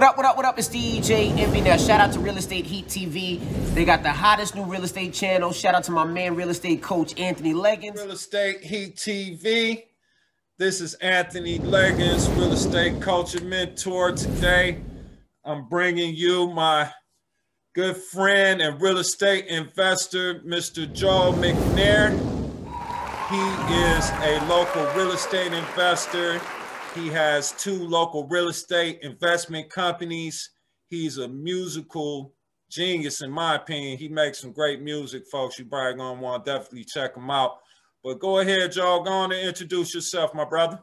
What up, what up, what up? It's DJ Envy. Now, shout out to Real Estate Heat TV. They got the hottest new real estate channel. Shout out to my man, real estate coach, Anthony Legins. Real Estate Heat TV. This is Anthony Legins, real estate coach and mentor. Today, I'm bringing you my good friend and real estate investor, Mr. Joel McNair. He is a local real estate investor. He has two local real estate investment companies. He's a musical genius, in my opinion. He makes some great music, folks. You probably gonna want to definitely check him out. But go ahead, y'all. Go on and introduce yourself, my brother.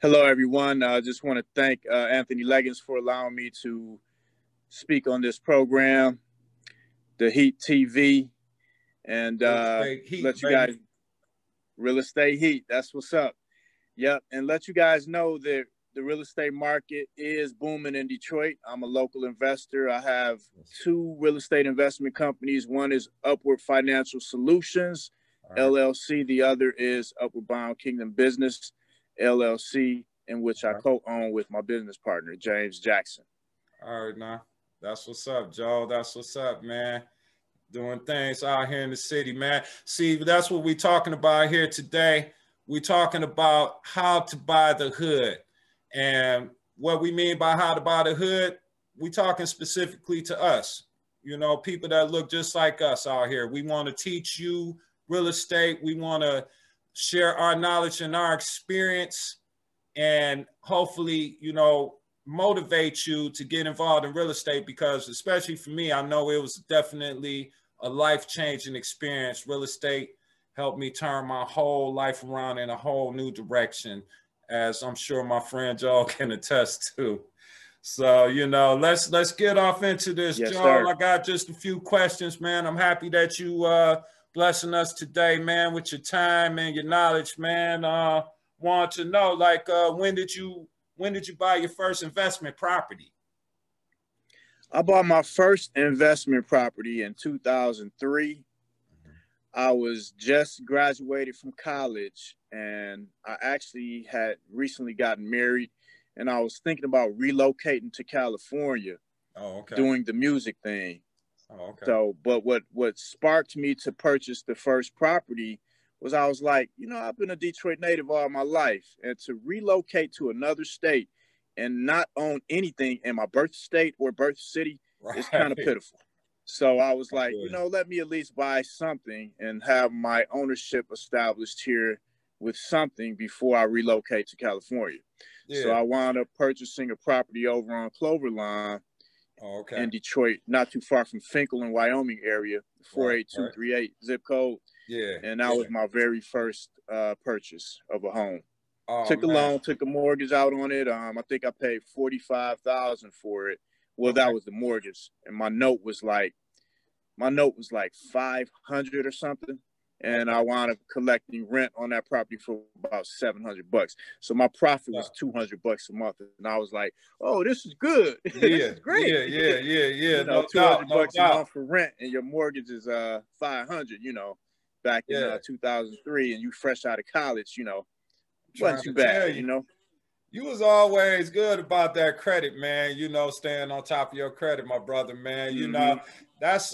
Hello, everyone. I just want to thank Anthony Legins for allowing me to speak on this program, the Heat TV, and let you guys, Real Estate Heat. That's what's up. Yep, and let you guys know that the real estate market is booming in Detroit. I'm a local investor. I have two real estate investment companies. One is Upward Financial Solutions, LLC. The other is Upward Bound Kingdom Business, LLC, in which I co-own with my business partner, James Jackson. All right, now. That's what's up, Joel. That's what's up, man. Doing things out here in the city, man. See, that's what we're talking about here today. We're talking about how to buy the hood. And what we mean by how to buy the hood, we're talking specifically to us, you know, people that look just like us out here. We want to teach you real estate. We want to share our knowledge and our experience and hopefully, you know, motivate you to get involved in real estate, because especially for me, I know it was definitely a life-changing experience. Real estate helped me turn my whole life around in a whole new direction, as I'm sure my friend Joel can attest to. So, you know, let's get off into this, yes, Joel. Sir. I got just a few questions, man. I'm happy that you blessing us today, man, with your time and your knowledge, man. Want to know, like, when did you buy your first investment property? I bought my first investment property in 2003. I was just graduated from college, and I actually had recently gotten married, and I was thinking about relocating to California. Oh, okay. Doing the music thing. Oh, okay. So, but what sparked me to purchase the first property was I was like, you know, I've been a Detroit native all my life, and to relocate to another state and not own anything in my birth state or birth city is kind of pitiful. So I was like, you know, let me at least buy something and have my ownership established here with something before I relocate to California. Yeah. So I wound up purchasing a property over on Clover Line in Detroit, not too far from Fenkell in Wyoming area, 48238 zip code. Yeah. And that was my very first purchase of a home. Oh, took a loan, took a mortgage out on it. I think I paid $45,000 for it. Well, that was the mortgage, and my note was like 500 or something, and I wound up collecting rent on that property for about 700 bucks. So my profit was 200 bucks a month, and I was like, "Oh, this is good. Yeah, this is great. Yeah." You know, no 200 bucks a month for rent, and your mortgage is 500. You know, back in 2003, and you fresh out of college, you know, wasn't too bad, you know. You was always good about that credit, man. You know, staying on top of your credit, my brother, man. You know, that's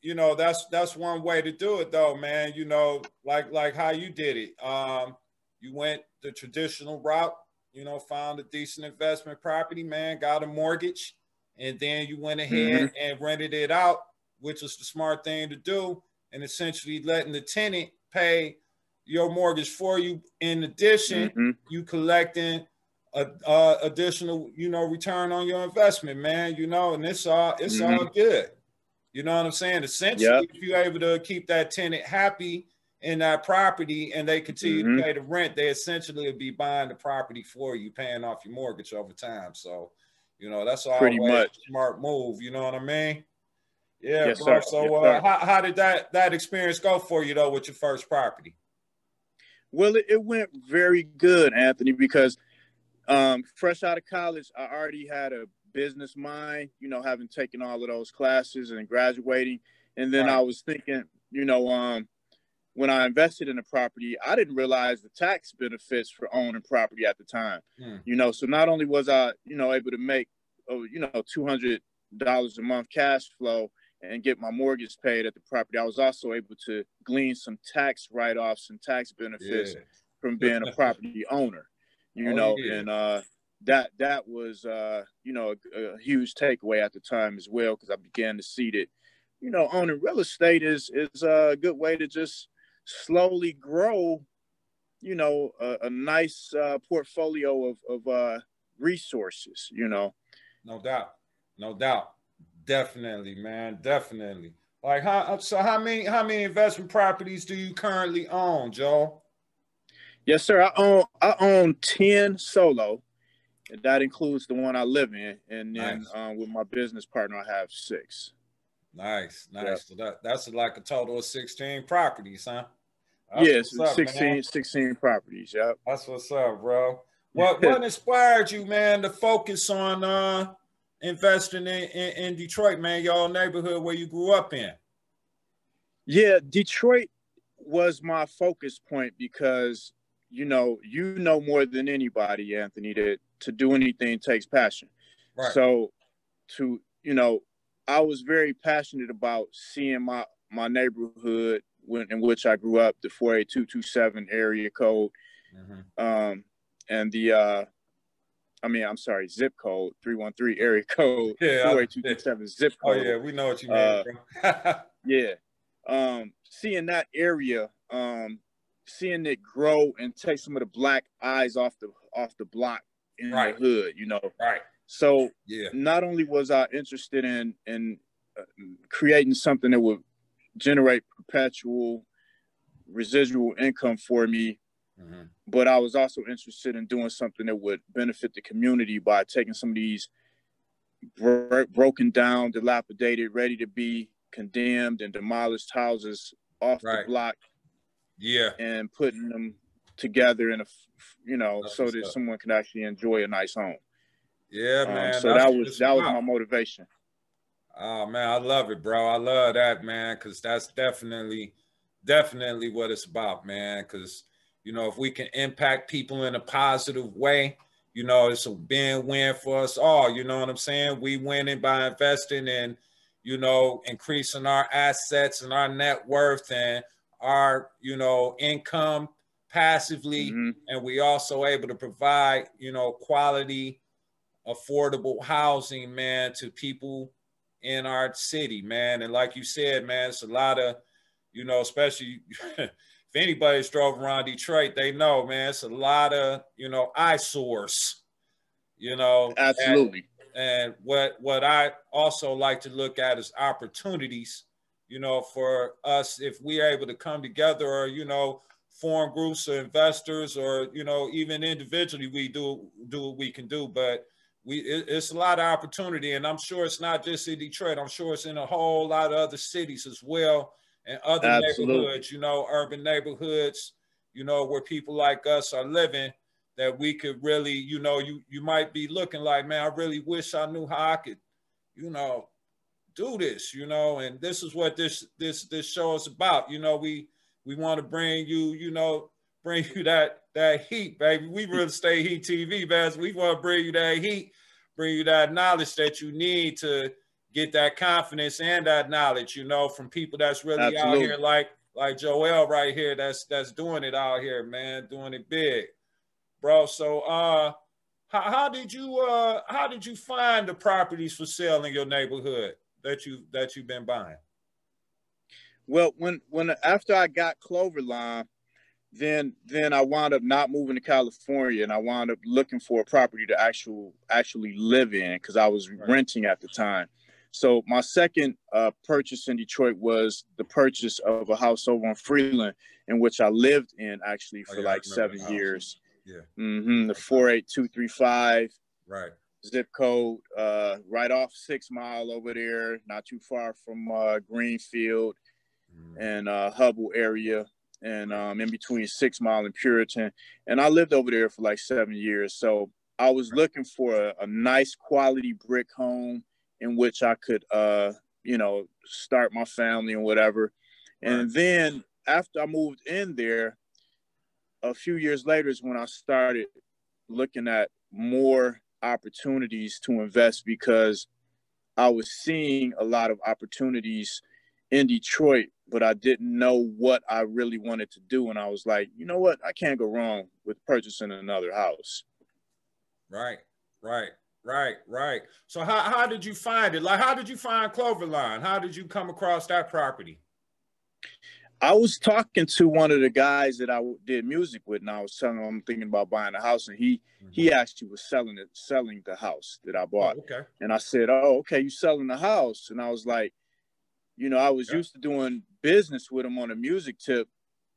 you know, that's one way to do it, though, man. You know, like how you did it. You went the traditional route. You know, found a decent investment property, man. Got a mortgage, and then you went ahead and rented it out, which was the smart thing to do, and essentially letting the tenant pay your mortgage for you. In addition, you collecting a additional, you know, return on your investment, man, you know, and it's all good. You know what I'm saying? Essentially, if you're able to keep that tenant happy in that property and they continue to pay the rent, they essentially will be buying the property for you, paying off your mortgage over time. So, you know, that's all a smart move. You know what I mean? Yeah. Yes, bro. So yes, how did that experience go for you, though, with your first property? Well, it went very good, Anthony, because fresh out of college, I already had a business mind, you know, having taken all of those classes and graduating. And then I was thinking, you know, when I invested in a property, I didn't realize the tax benefits for owning property at the time. You know, so not only was I, you know, able to make, you know, $200 a month cash flow and get my mortgage paid at the property, I was also able to glean some tax write-offs and tax benefits from being a property owner, you know, and that was, you know, a huge takeaway at the time as well, because I began to see that, you know, owning real estate is a good way to just slowly grow, you know, a nice portfolio of resources, you know. No doubt. No doubt. Definitely, man. Definitely. Like, how many investment properties do you currently own, Joel? Yes, sir. I own 10 solo. And that includes the one I live in. And then with my business partner, I have 6. Nice, nice. Yep. So that's like a total of 16 properties, huh? That's 16 properties, yep. That's what's up, bro. What inspired you, man, to focus on investing in Detroit, man, your neighborhood where you grew up in? Yeah, Detroit was my focus point because, you know more than anybody, Anthony, that to do anything takes passion. Right. So to, I was very passionate about seeing my neighborhood in which I grew up, the 48227 area code, and the, zip code, 313 area code, 48227 zip code. Oh yeah, we know what you mean. Yeah, seeing that area, seeing it grow and take some of the black eyes off the block in the hood, Right. So not only was I interested in creating something that would generate perpetual residual income for me, but I was also interested in doing something that would benefit the community by taking some of these broken down, dilapidated, ready to be condemned and demolished houses off the block, and putting them together in a, so that someone could actually enjoy a nice home. Yeah, man. So that was my motivation. Oh man, I love it, bro. I love that, man, because that's definitely what it's about, man. Because if we can impact people in a positive way, it's a win-win for us all. You know what I'm saying? We winning by investing and increasing our assets and our net worth and our income passively, and we also able to provide quality, affordable housing, man, to people in our city, man. And like you said, man, it's a lot of, especially if anybody's drove around Detroit, they know, man, it's a lot of, eyesores, Absolutely. And what I also like to look at is opportunities, for us, if we are able to come together or, form groups or investors or, even individually, we do what we can do, but it's a lot of opportunity, and I'm sure it's not just in Detroit. I'm sure it's in a whole lot of other cities as well, and other neighborhoods, urban neighborhoods, where people like us are living, that we could really, you might be looking like, man, I really wish I knew how I could, do this, and this is what this show is about. We want to bring you, bring you that heat, baby. We Real Estate Heat TV, man. We want to bring you that heat, bring you that knowledge that you need to get that confidence and that knowledge, from people that's really Absolutely. Out here, like Joel right here, that's doing it out here, man, doing it big, bro. So, how did you find the properties for sale in your neighborhood that you've been buying? Well, when after I got Clover Line, then I wound up not moving to California, and I wound up looking for a property to actually live in, because I was renting at the time. So my second purchase in Detroit was the purchase of a house over on Freeland, in which I lived in actually for 7 years. Yeah. The 48235 zip code, right off 6 Mile over there, not too far from Greenfield and Hubble area, and in between 6 Mile and Puritan. And I lived over there for 7 years. So I was looking for a nice quality brick home in which I could, start my family and whatever. And then after I moved in there, a few years later is when I started looking at more opportunities to invest, because I was seeing a lot of opportunities in Detroit, but I didn't know what I really wanted to do. And I was like, you know what? I can't go wrong with purchasing another house. Right. So how did you find it? Like, how did you find Clover Line? How did you come across that property? I was talking to one of the guys that I did music with, and I was telling him I'm thinking about buying a house, and he actually was selling the house that I bought. Oh, okay. And I said, "Oh, okay, you selling the house?" And I was like, "You know, I was used to doing business with him on a music tip,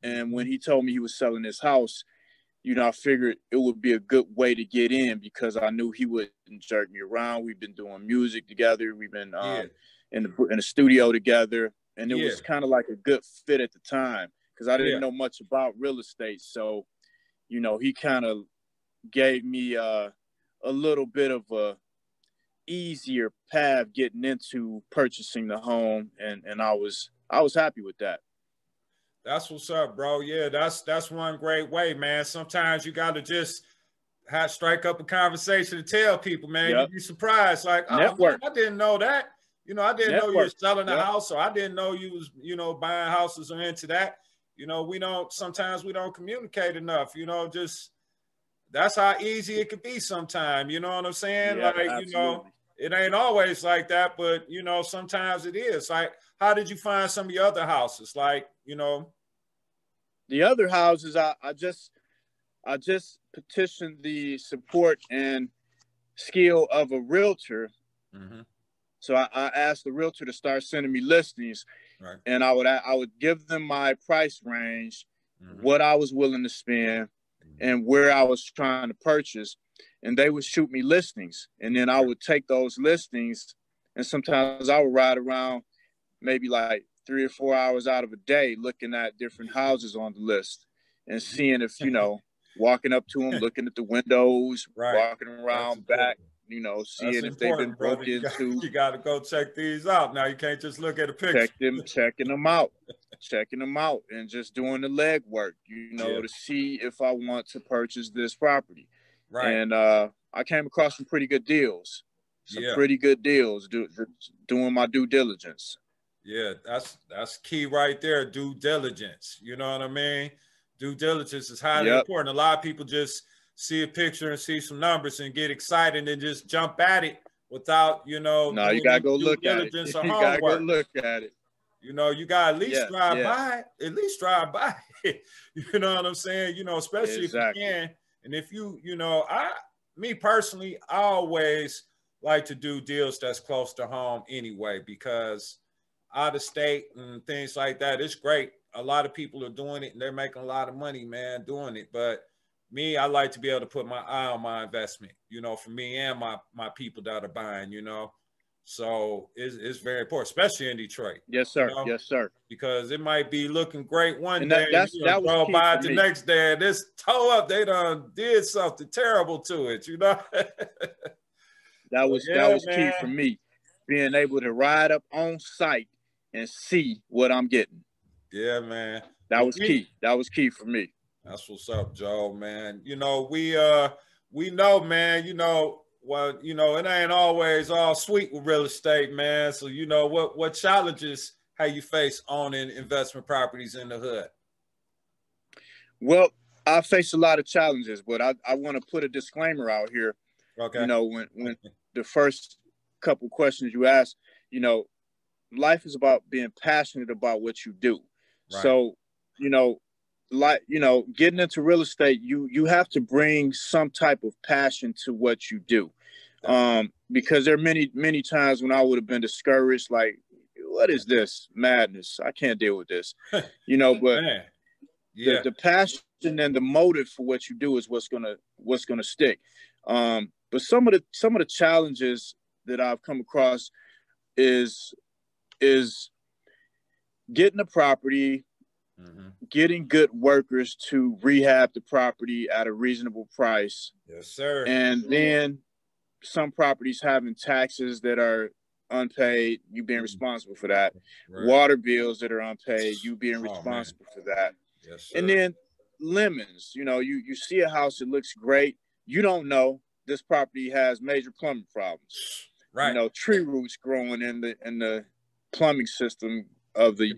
and when he told me he was selling his house, you know, I figured it would be a good way to get in, because I knew he wouldn't jerk me around. We've been doing music together. We've been in the studio together." And it was kind of like a good fit at the time, because I didn't know much about real estate. So, you know, he kind of gave me a little bit of a easier path getting into purchasing the home. And I was happy with that. That's what's up, bro. Yeah, that's one great way, man. Sometimes you got to just strike up a conversation to tell people, man. Yep. You'd be surprised. Like, oh, man, I didn't know that. You know, I didn't know you were selling a house, or I didn't know you was, you know, buying houses or into that. You know, sometimes we don't communicate enough, you know, just that's how easy it could be sometimes. You know what I'm saying? Yeah, like, absolutely. You know, it ain't always like that, but you know, sometimes it is. Like, how did you find some of your other houses? Like, you know, the other houses, I just petitioned the support and skill of a realtor. Mm-hmm. So I asked the realtor to start sending me listings, and I would give them my price range, what I was willing to spend, and where I was trying to purchase, and they would shoot me listings. And then I would take those listings, and sometimes I would ride around maybe like 3 or 4 hours out of a day looking at different houses on the list and seeing if, you know, walking up to them, looking at the windows, walking around back. You know, seeing if they've been broken into. You got to go check these out. Now you can't just look at a picture. Checking them out and just doing the legwork, you know, to see if I want to purchase this property. Right. And I came across some pretty good deals. Doing my due diligence. Yeah, that's key right there. Due diligence. You know what I mean? Due diligence is highly important. A lot of people just see a picture and see some numbers and get excited and just jump at it without, you know, you gotta go look at it. You know, you gotta at least drive by it. You know what I'm saying? You know, especially if you can. And if you, you know, me personally, I always like to do deals that's close to home anyway, because out of state and things like that, it's great. A lot of people are doing it and they're making a lot of money, man, doing it. But me, I like to be able to put my eye on my investment, you know, for me and my people that are buying, you know. So it's very important, especially in Detroit. Yes, sir. You know? Yes, sir. Because it might be looking great one day. That was by the next day, this toe up, they done did something terrible to it, you know. that was key for me, being able to ride up on site and see what I'm getting. Yeah, man. That was key for me. That's what's up, Joe, man. You know, we know, man, you know, well, you know, it ain't always all sweet with real estate, man. So, you know, what challenges have you faced owning investment properties in the hood? Well, I face a lot of challenges, but I want to put a disclaimer out here. Okay. You know, when the first couple questions you asked, you know, life is about being passionate about what you do. Right. So, you know, like, you know, getting into real estate, you have to bring some type of passion to what you do, because there are many times when I would have been discouraged, like, what is this madness? I can't deal with this, you know. But the passion and the motive for what you do is what's gonna stick. But some of the challenges that I've come across is getting a property. Mm-hmm. Getting good workers to rehab the property at a reasonable price. Yes, sir. And then some properties having taxes that are unpaid, you being responsible for that. Right. Water bills that are unpaid, you being responsible for that. Yes, sir. And then lemons, you know, you see a house, it looks great. You don't know this property has major plumbing problems. Right. You know, tree roots growing in the plumbing system of the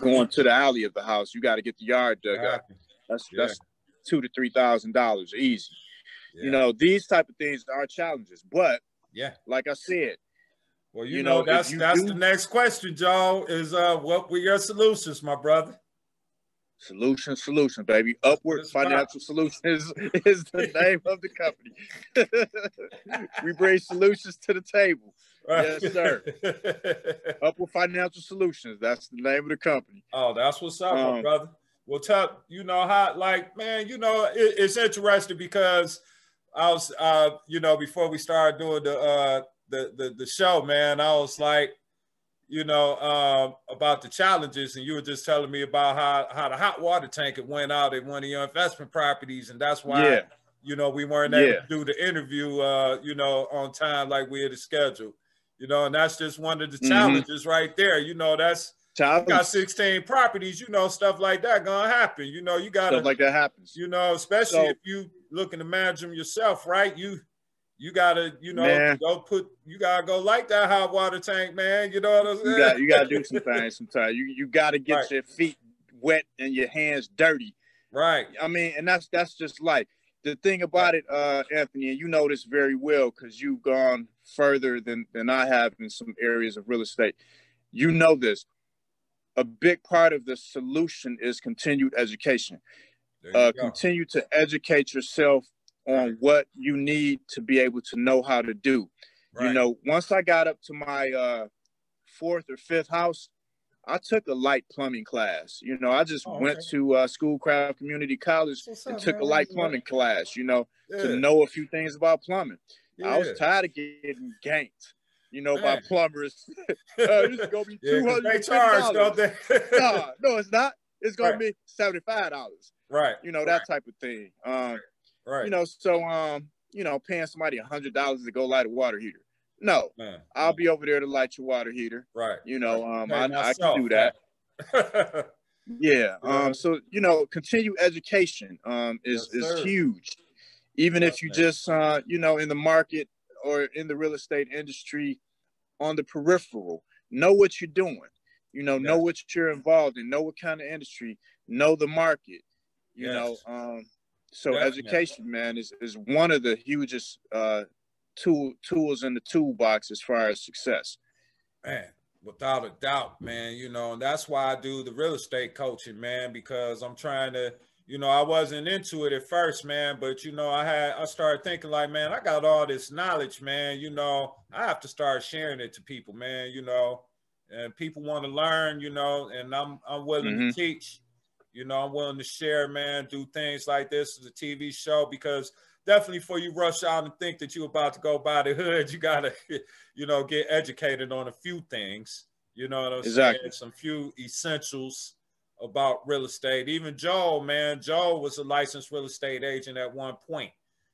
going to the alley of the house. You got to get the yard dug up. That's $2,000 to $3,000 easy. Yeah. You know, these type of things are challenges. But like I said, well, you know that's the next question, Joel, is what were your solutions, my brother? Solution, baby. Upward Financial Solutions is the name of the company. We bring solutions to the table. Right. Yes, sir. Upward Financial Solutions. That's the name of the company. Oh, that's what's up, my brother. Well, tell you know how, like, man, you know, it's interesting because I was, you know, before we started doing the show, man, I was like, you know, about the challenges, and you were just telling me about how the hot water tank had went out at one of your investment properties, and that's why, you know, we weren't able to do the interview, you know, on time like we had scheduled, you know, and that's just one of the challenges right there. You know, that's, you got 16 properties, you know, stuff like that gonna happen. You know, you gotta, stuff like that happens. You know, especially if you looking to manage them yourself, right? You gotta, you know, you gotta go like that hot water tank, man. You know what I'm saying? You gotta do some things sometimes. You gotta get your feet wet and your hands dirty. Right. I mean, and that's just life. The thing about it, Anthony, and you know this very well because you've gone further than I have in some areas of real estate. You know this. A big part of the solution is continued education. Continue to educate yourself on what you need to be able to know how to do. Right. You know, once I got up to my fourth or fifth house, I took a light plumbing class. You know, I just went to Schoolcraft Community College and took a light plumbing class, you know, to know a few things about plumbing. Yeah. I was tired of getting ganked, you know, by plumbers. This is going to be $200. They charge, don't they? No, it's not. It's going to be $75. Right. You know, that type of thing. Right. You know, so, you know, paying somebody $100 to go light a water heater. No, I'll be over there to light your water heater. Right. You know, I can do that. So, you know, continued education is huge. Even if you just, you know, in the market or in the real estate industry on the peripheral, know what you're doing, you know what you're involved in, know what kind of industry, know the market, you know, so education, man, is one of the hugest tools in the toolbox as far as success. Man, without a doubt, man, you know, and that's why I do the real estate coaching, man, because I'm trying to, you know, I wasn't into it at first, man, but, you know, I started thinking like, man, I got all this knowledge, man, you know, I have to start sharing it to people, man, you know, and people want to learn, you know, and I'm willing to teach. You know, I'm willing to share, man, do things like this as a TV show, because definitely before you rush out and think that you're about to go buy the hood, you got to, you know, get educated on a few things. You know what I'm saying? Some few essentials about real estate. Even Joel, man, Joel was a licensed real estate agent at one point,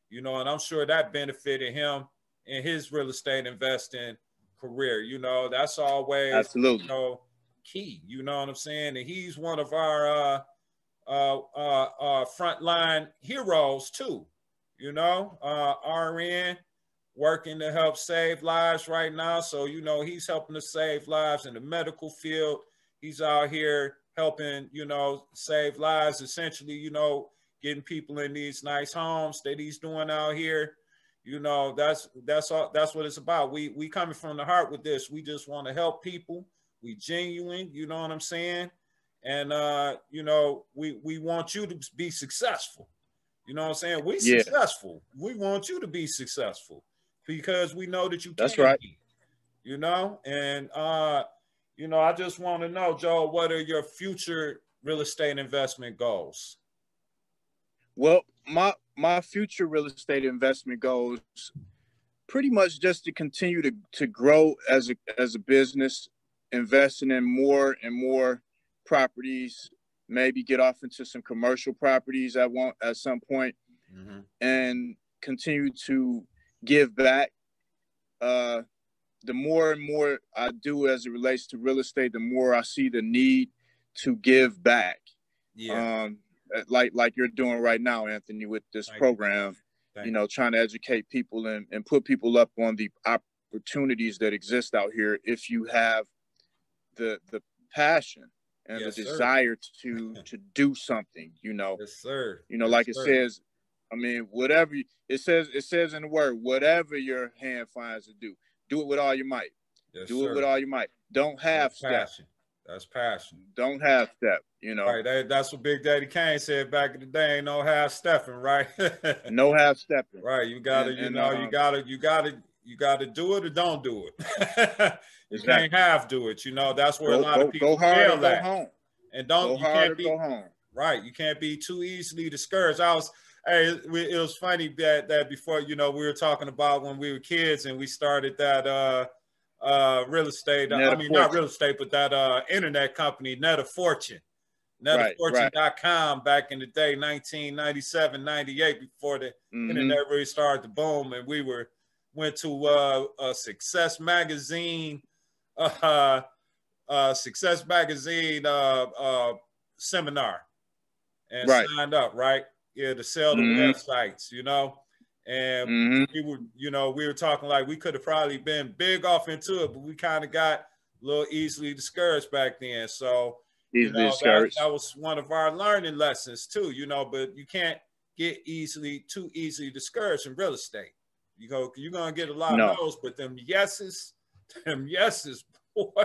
you know, and I'm sure that benefited him in his real estate investing career. You know, that's always, you know, key. You know what I'm saying? And he's one of our, frontline heroes too, you know, RN working to help save lives right now. So, you know, he's helping to save lives in the medical field. He's out here helping, you know, save lives, essentially, you know, getting people in these nice homes that he's doing out here. You know, that's all, that's what it's about. We coming from the heart with this. We just want to help people. We genuine, you know what I'm saying? And, you know, we want you to be successful. You know what I'm saying? We successful. We want you to be successful because we know that you can. That's right. You know? And, you know, I just want to know, Joel, what are your future real estate investment goals? Well, my future real estate investment goals, pretty much just to continue to grow as a business, investing in more and more properties, maybe get off into some commercial properties at some point, and continue to give back, the more and more I do as it relates to real estate, the more I see the need to give back. Yeah. Like you're doing right now, Anthony, with this program, you know, trying to educate people and put people up on the opportunities that exist out here if you have the passion and the desire to do something, you know. Yes, sir. You know, like it says, I mean, whatever it says in the word, whatever your hand finds to do, do it with all your might. Yes, do it with all your might. Don't have step. That's passion. Don't half step, you know. Right. That's what Big Daddy Kane said back in the day. No half stepping, right? No half stepping. Right. You gotta, you gotta do it or don't do it. You can't half do it. You know, that's where a lot of people fail at. And don't go home. Right. You can't be too easily discouraged. It was funny that before, you know, we were talking about when we were kids and we started that real estate, I mean, not real estate, but that internet company, Net of Fortune, netafortune.com back in the day, 1997, 98, before the internet really started to boom. And we went to a Success Magazine, seminar and signed up, right? Yeah, to sell the websites, you know? And we were, you know, we were talking like we could have probably been big off into it, but we kind of got a little easily discouraged back then. So that was one of our learning lessons too, you know, but you can't get too easily discouraged in real estate. You go, you're going to get a lot of those, but them yeses, boy,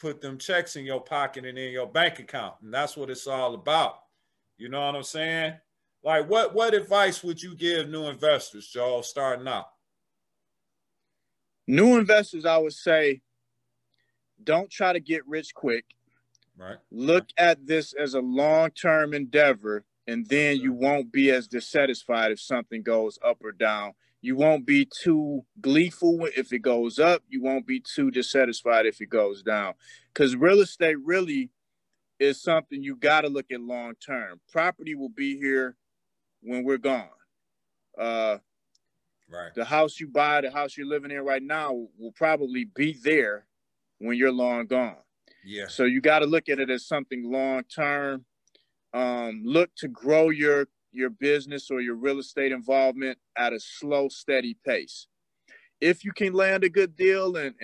put them checks in your pocket and in your bank account. And that's what it's all about. You know what I'm saying? Like, what advice would you give new investors, Joel, starting out? New investors, I would say, don't try to get rich quick. Right. Look at this as a long-term endeavor, and then you won't be as dissatisfied if something goes up or down. You won't be too gleeful if it goes up. You won't be too dissatisfied if it goes down. Because real estate really is something you got to look at long-term. Property will be here when we're gone. The house you buy, the house you're living in right now will probably be there when you're long gone. Yeah. So you got to look at it as something long-term. Look to grow your business or your real estate involvement at a slow, steady pace. If you can land a good deal and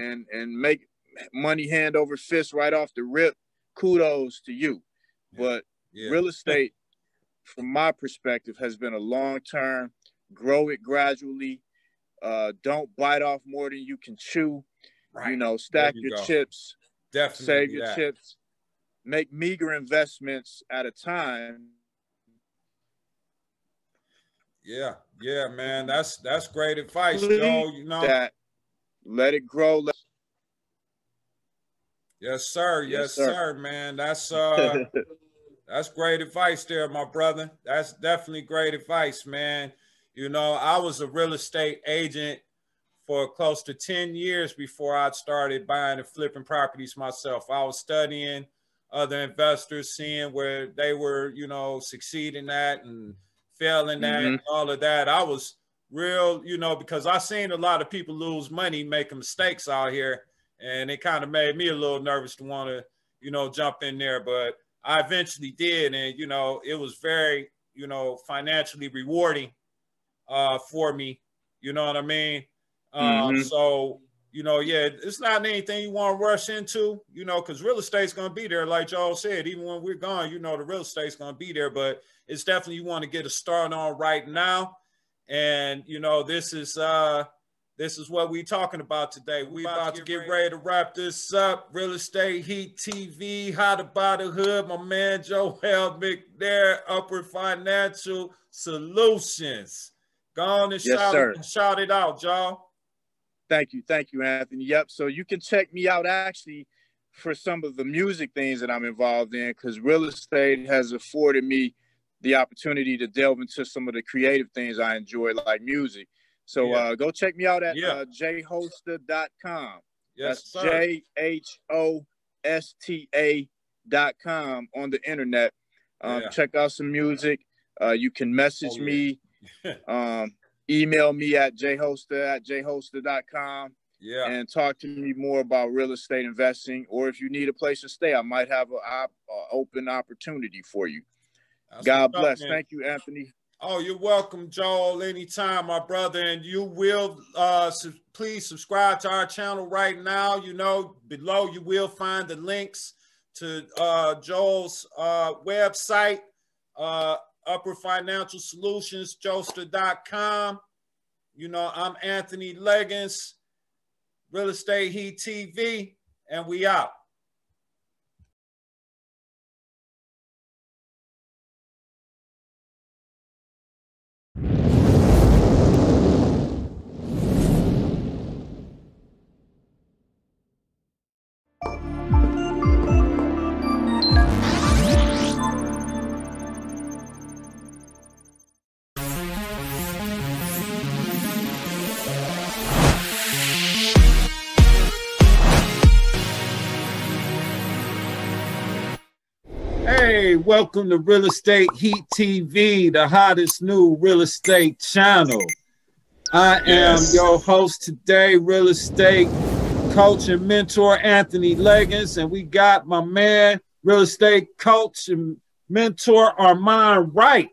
make money hand over fist right off the rip, kudos to you. But real estate, from my perspective, has been a long term. Grow it gradually. Don't bite off more than you can chew. Right. You know, stack your chips. Definitely save your chips. Make meager investments at a time. Yeah, yeah, man, that's great advice, Joel. You know that. Let it grow. Yes, sir. Yes, sir, man. That's that's great advice there, my brother. That's definitely great advice, man. You know, I was a real estate agent for close to 10 years before I started buying and flipping properties myself. I was studying other investors, seeing where they were, you know, succeeding at and failing at and all of that. I was real, you know, because I seen a lot of people lose money, making mistakes out here. And it kind of made me a little nervous to want to, you know, jump in there. But I eventually did. And, you know, it was very, you know, financially rewarding for me. You know what I mean? So, you know, yeah, it's not anything you want to rush into, you know, because real estate's going to be there. Like y'all said, even when we're gone, you know, the real estate's going to be there. But it's definitely you want to get a start on right now. And, you know, this is what we're talking about today. We're about to get ready to wrap this up. Real Estate Heat TV, How to Buy the Hood. My man, Joel McNair, Upward Financial Solutions. Go on and shout it out, y'all. Thank you, Anthony. Yep, so you can check me out actually for some of the music things that I'm involved in, because real estate has afforded me the opportunity to delve into some of the creative things I enjoy, like music. So go check me out at jhosta.com. Yes, that's jhosta.com on the internet. Check out some music. You can message me. email me at jhoster@jhoster.com. Yeah. And talk to me more about real estate investing, or if you need a place to stay, I might have an open opportunity for you. God bless. Thank you, Anthony. Oh, you're welcome, Joel. Anytime, my brother. And you will please subscribe to our channel right now. You know, below you will find the links to Joel's website, Upper Financial Solutions, jhoster.com. You know, I'm Anthony Legins, Real Estate Heat TV, and we out. Hey, welcome to Real Estate Heat TV, the hottest new real estate channel. I am your host today, real estate coach and mentor, Anthony Legins, and we got my man, real estate coach and mentor, Armond Wright.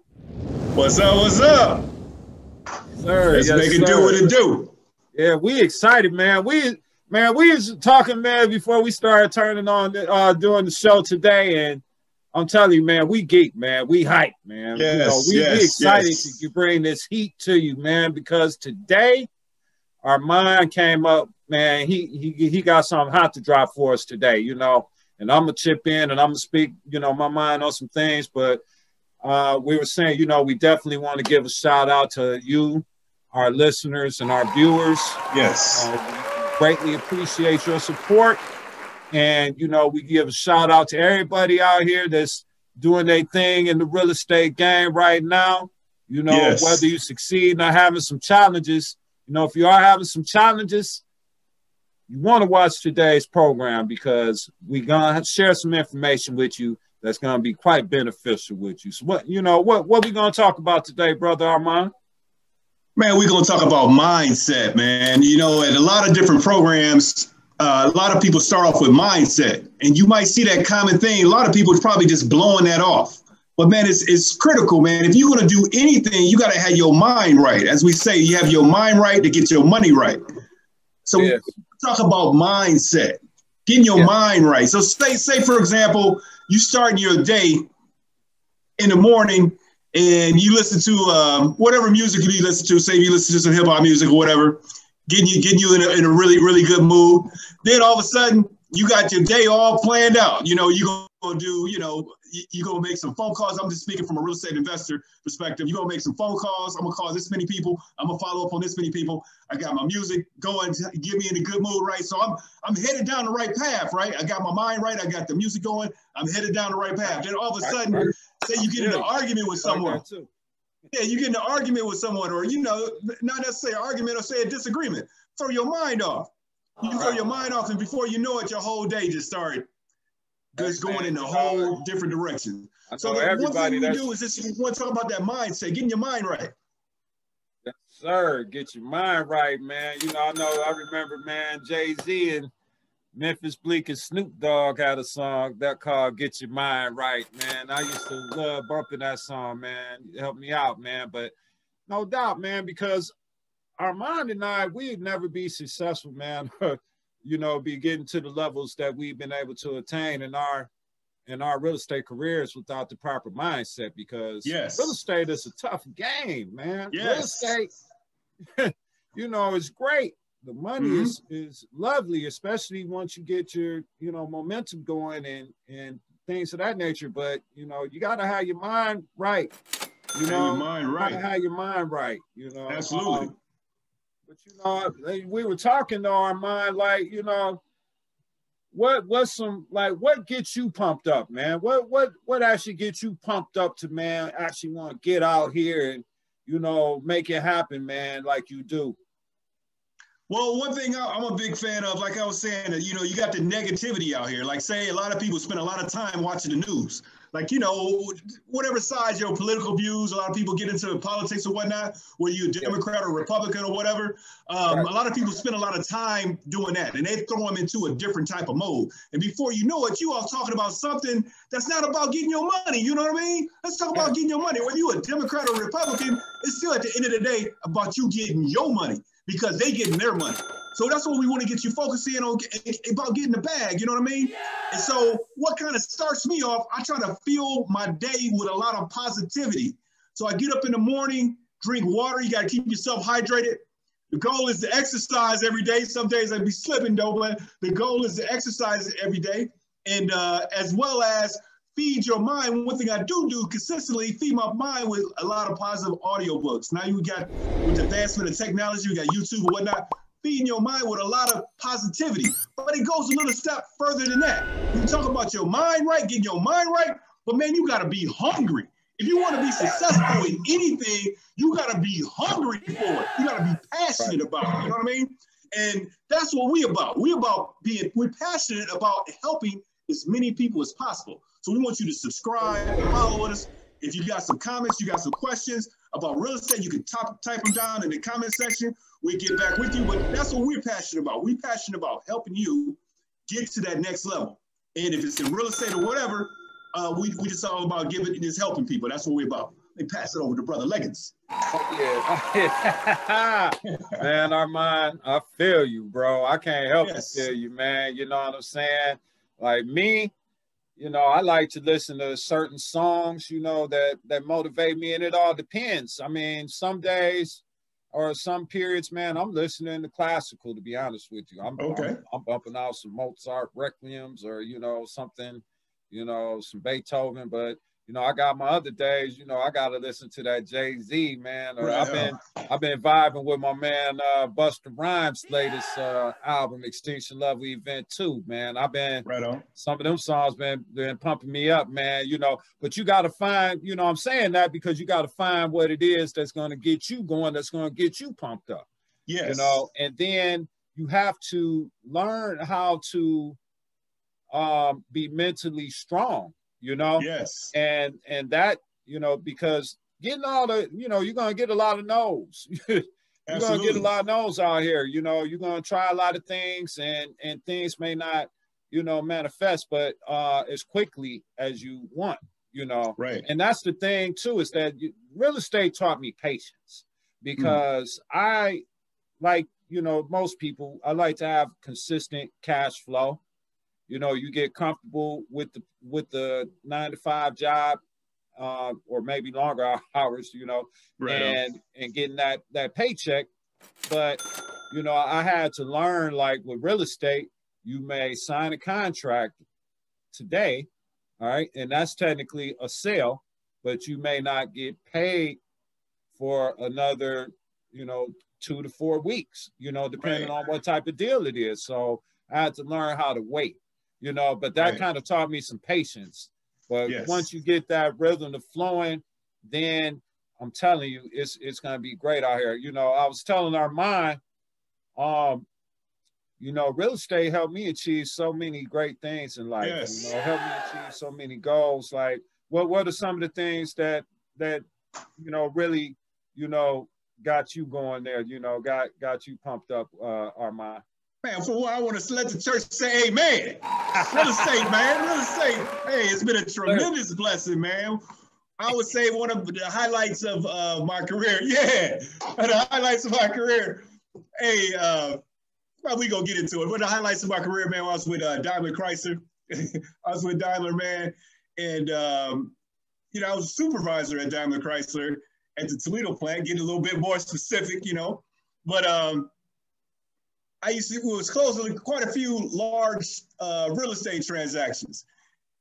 What's up, what's up? Sir, let's make it do what it do. Yeah, we excited, man. We was talking, man, before we started turning on, doing the show today, and I'm telling you, man, we geek, man. We hype, man. Yes, you know, we excited to bring this heat to you, man, because today our mind came up, man. He got something hot to drop for us today, you know, and I'm going to chip in and I'm going to speak, you know, my mind on some things. But we were saying, you know, we definitely want to give a shout out to you, our listeners and our viewers. Yes. Greatly appreciate your support. And, you know, we give a shout out to everybody out here that's doing their thing in the real estate game right now. You know, whether you succeed or having some challenges, you know, if you are having some challenges, you want to watch today's program because we're going to share some information with you that's going to be quite beneficial with you. So, what we going to talk about today, Brother Armond? Man, we're going to talk about mindset, man. You know, at a lot of different programs, a lot of people start off with mindset, and you might see that common thing. A lot of people are probably just blowing that off. But, man, it's critical, man. If you're going to do anything, you got to have your mind right. As we say, you have your mind right to get your money right. So we talk about mindset, getting your mind right. So say, for example, you start your day in the morning and you listen to whatever music you listen to. Say you listen to some hip-hop music or whatever, getting you in a really, really good mood. Then all of a sudden, you got your day all planned out. You know, you're going to do, you know, you're going to make some phone calls. I'm just speaking from a real estate investor perspective. You're going to make some phone calls. I'm going to call this many people. I'm going to follow up on this many people. I got my music going to get me in a good mood, right? So I'm headed down the right path, right? I got my mind right. I got the music going. I'm headed down the right path. Then all of a sudden, say you get in an argument with someone. Yeah, you get in an argument with someone, or, you know, not necessarily an argument or say a disagreement. Throw your mind off. You throw your mind off, and before you know it, your whole day just started just going in a whole different direction. So everybody, one thing we do is just want to talk about that mindset, getting your mind right. Yes, sir. Get your mind right, man. You know I remember, man, Jay-Z and Memphis Bleak and Snoop Dogg had a song that called Get Your Mind Right, man. I used to love bumping that song, man. It helped me out, man. But no doubt, man, because Armond and I, we'd never be successful, man, you know, be getting to the levels that we've been able to attain in our real estate careers without the proper mindset, because real estate is a tough game, man. Real estate, you know, is great. The money is lovely, especially once you get your, you know, momentum going and things of that nature. But, you know, you got to have your mind right. You know, your mind right. You got to have your mind right, you know. Absolutely. But, you know, we were talking to our mind, like, you know, what gets you pumped up, man? What actually gets you pumped up to, man, actually want to get out here and, you know, make it happen, man, like you do? Well, one thing I'm a big fan of, like I was saying, you know, you got the negativity out here. Like, say, a lot of people spend a lot of time watching the news. like, you know, whatever side your political views, a lot of people get into politics or whatnot, whether you're a Democrat or Republican or whatever. A lot of people spend a lot of time doing that, and they throw them into a different type of mode. And before you know it, you all talking about something that's not about getting your money. You know what I mean? Let's talk about getting your money. Whether you're a Democrat or Republican, it's still at the end of the day about you getting your money, because they getting their money. So that's what we want to get you focusing on, about getting the bag, you know what I mean? Yeah. And so what kind of starts me off, I try to fill my day with a lot of positivity. So I get up in the morning, drink water. You got to keep yourself hydrated. The goal is to exercise every day. Some days I'd be slipping though, but the goal is to exercise every day. And as well as feed your mind. One thing I do consistently, feed my mind with a lot of positive audiobooks. Now you got, with the advancement of technology, you got YouTube and whatnot, feeding your mind with a lot of positivity. But it goes a little step further than that. You talk about your mind right, getting your mind right, but man, you gotta be hungry. If you wanna be successful in anything, you gotta be hungry for it. You gotta be passionate about it, you know what I mean? And that's what we're about. We're about being, we're passionate about helping as many people as possible. So we want you to subscribe, follow us. If you got some comments, you got some questions about real estate, you can type them down in the comment section. We get back with you, but that's what we're passionate about. We're passionate about helping you get to that next level. And if it's in real estate or whatever, we just all about giving and just helping people. That's what we're about. Let me pass it over to Brother Legins. Yeah. Man, Armond, I feel you, bro. I can't help but feel you, man. You know what I'm saying? Like me, you know, I like to listen to certain songs, you know, that motivate me, and it all depends. I mean, some days or some periods, man, I'm listening to classical, to be honest with you. I'm bumping out some Mozart requiems or, you know, something, you know, some Beethoven. But, you know, I got my other days, you know, I got to listen to that Jay-Z, man. Or I've been vibing with my man, Busta Rhymes' latest album, Extinction Level Event 2, man. I've been, some of them songs been pumping me up, man, you know. But you got to find, you know, I'm saying that because you got to find what it is that's going to get you going, that's going to get you pumped up. Yes. You know, and then you have to learn how to be mentally strong. You know, and that, you know, because getting all the, you know, you're gonna get a lot of no's. You're gonna get a lot of no's out here. You know, you're gonna try a lot of things, and things may not, you know, manifest, but as quickly as you want. You know, and that's the thing too, is that real estate taught me patience, because I, like, you know, most people, I like to have consistent cash flow. You know, you get comfortable with the 9-to-5 job, or maybe longer hours, you know, and getting that paycheck. But, you know, I had to learn, like with real estate, you may sign a contract today, all right, and that's technically a sale, but you may not get paid for another, you know, 2 to 4 weeks, you know, depending on what type of deal it is. So I had to learn how to wait. You know, but that kind of taught me some patience. But once you get that rhythm of flowing, then I'm telling you, it's going to be great out here. You know, I was telling Armond, you know, real estate helped me achieve so many great things in life. You know, helped me achieve so many goals. Like, what are some of the things that you know, really, you know, got you going there? You know, got you pumped up, Armond. Man, for what, I want to let the church say amen. Real estate, man. Real estate. Hey, it's been a tremendous blessing, man. I would say one of the highlights of my career. Yeah, the highlights of my career. Hey, well, we going to get into it. But the highlights of my career, man, I was with Daimler Chrysler. I was with Daimler, man. And, you know, I was a supervisor at Daimler Chrysler at the Toledo plant, getting a little bit more specific, you know. But, I used to, we was closing quite a few large real estate transactions.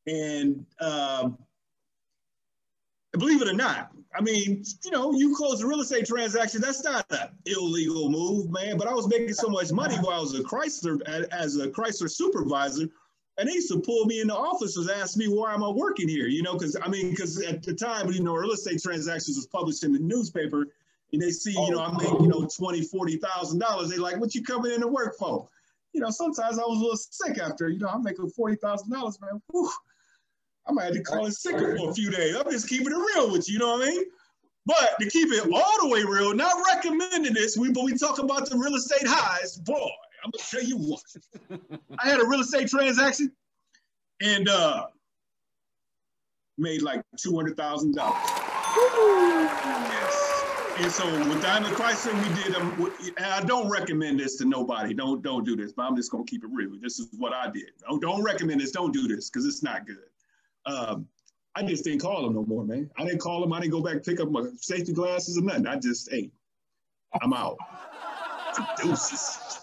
And believe it or not, I mean, you know, you close a real estate transaction, that's not an illegal move, man. But I was making so much money while I was a Chrysler, as a Chrysler supervisor, and they used to pull me in the office and ask me, why am I working here? You know, because I mean, because at the time, you know, real estate transactions was published in the newspaper. And they see, you know, I make, you know, $20,000, $40,000. They like, what you coming in to work for? You know, sometimes I was a little sick after, you know, I'm making $40,000, man. Whew. I'm gonna have to call it sick for a few days. I'm just keeping it real with you, you know what I mean? But to keep it all the way real, not recommending this, but we talk about the real estate highs. Boy, I'm gonna tell you what. I had a real estate transaction and made like $200,000. Yes. And so with Daimler Chrysler, we did. And I don't recommend this to nobody. Don't do this. But I'm just gonna keep it real. This is what I did. Don't recommend this. Don't do this because it's not good. I just didn't call him no more, man. I didn't call him. I didn't go back and pick up my safety glasses or nothing. I just, hey, I'm out.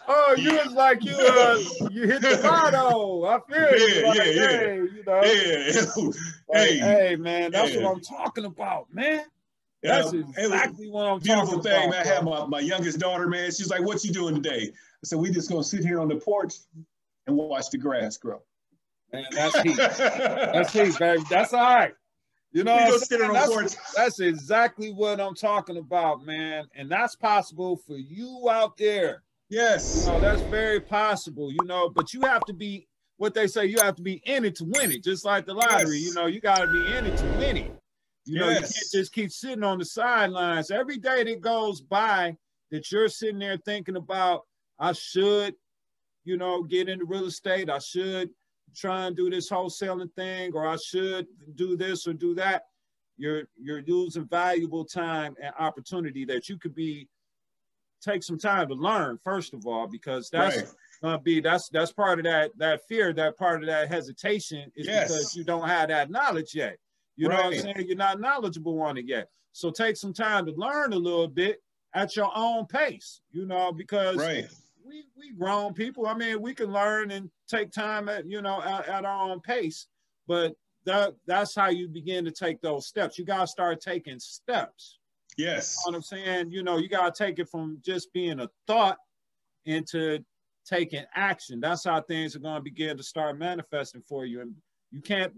Oh, you was like you hit the lotto. I feel you. Like, hey, you know. Yeah. Hey, hey, man, that's what I'm talking about, man. That's exactly what I'm talking about. Beautiful thing. I had my youngest daughter, man. She's like, "What you doing today?" I said, "We just gonna sit here on the porch and watch the grass grow." Man, that's heat. That's heat, baby. That's all right. You know, that's exactly what I'm talking about, man. And that's possible for you out there. Yes. You know, that's very possible, you know, but you have to be, what they say, you have to be in it to win it, just like the lottery. Yes. You know, you got to be in it to win it. You know, you can't just keep sitting on the sidelines. Every day that goes by that you're sitting there thinking about, I should, you know, get into real estate. I should try and do this wholesaling thing, or I should do this or do that. You're losing valuable time and opportunity that you could be, take some time to learn, first of all, because that's gonna be, that's part of that fear, that part of that hesitation is because you don't have that knowledge yet. You know what I'm saying? You're not knowledgeable on it yet. So take some time to learn a little bit at your own pace, you know, because we grown people. I mean, we can learn and take time at, you know, at our own pace, but that's how you begin to take those steps. You got to start taking steps. Yes. You know what I'm saying? You know, you got to take it from just being a thought into taking action. That's how things are going to begin to start manifesting for you. And you can't,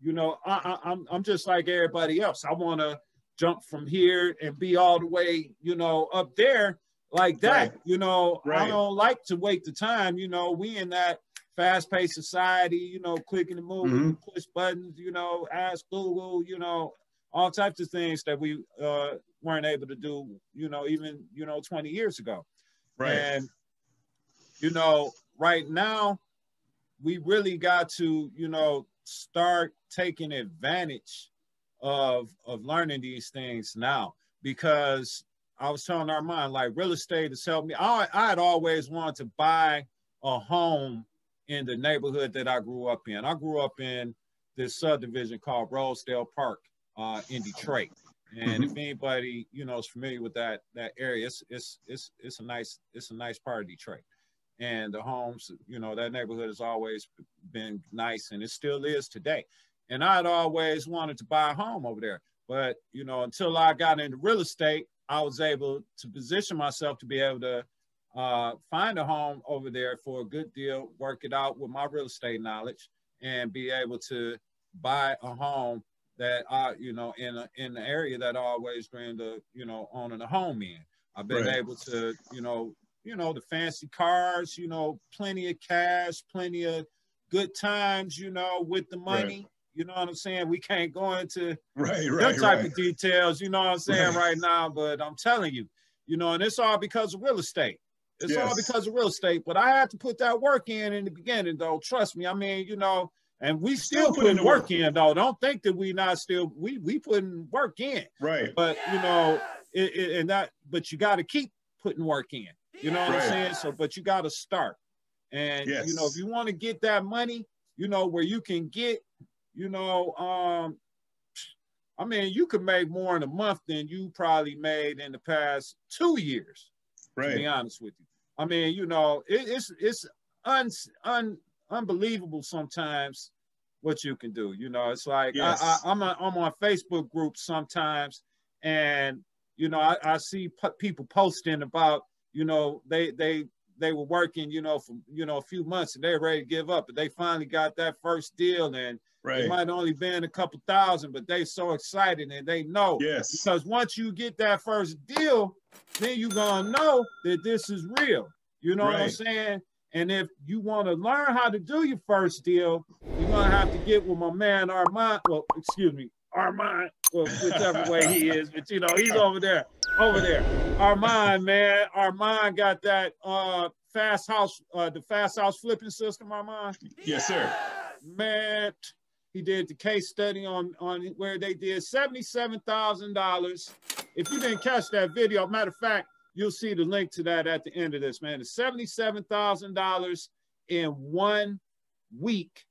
you know, I'm just like everybody else. I want to jump from here and be all the way, you know, up there. Like that, you know, I don't like to wait the time, you know, we in that fast-paced society, you know, clicking and moving, push buttons, you know, ask Google, you know, all types of things that we weren't able to do, you know, even, you know, 20 years ago. Right. And, you know, right now, we really got to, you know, start taking advantage of learning these things now, because I was telling Armond, like, real estate has helped me. I had always wanted to buy a home in the neighborhood that I grew up in. I grew up in this subdivision called Rosedale Park in Detroit. And if anybody, you know, is familiar with that area, it's a nice part of Detroit. And the homes, you know, that neighborhood has always been nice, and it still is today. And I'd always wanted to buy a home over there. But, you know, until I got into real estate, I was able to position myself to be able to find a home over there for a good deal, work it out with my real estate knowledge, and be able to buy a home that I, you know, in the area that I always dreamed of, you know, owning a home in. I've been able to, you know, the fancy cars, you know, plenty of cash, plenty of good times, you know, with the money. You know what I'm saying? We can't go into that type of details, you know what I'm saying, right now, but I'm telling you, you know, and it's all because of real estate. It's all because of real estate, but I had to put that work in the beginning, though. Trust me. I mean, you know, and we still putting work in, though. Don't think that we not still, we putting work in. But, you know, but you got to keep putting work in, you know what I'm saying? So, but you got to start. And, you know, if you want to get that money, you know, where you can get, you know, I mean, you could make more in a month than you probably made in the past 2 years, to be honest with you. I mean, you know, it's unbelievable sometimes what you can do. You know, it's like I'm on Facebook groups sometimes, and, you know, I see people posting about, you know, they were working, you know, for, you know, a few months, and they're ready to give up, but they finally got that first deal, and it might only been a couple thousand, but they so excited, and they know. Because once you get that first deal, then you're gonna know that this is real. You know what I'm saying? And if you want to learn how to do your first deal, you gonna have to get with my man Armond. Well, excuse me, Armond. Well, whichever way he is, but you know, he's over there, Armond, man, Armond got that fast house, the fast house flipping system, Armond. Yes, sir. Man, he did the case study on where they did $77,000. If you didn't catch that video, matter of fact, you'll see the link to that at the end of this, man. It's $77,000 in 1 week.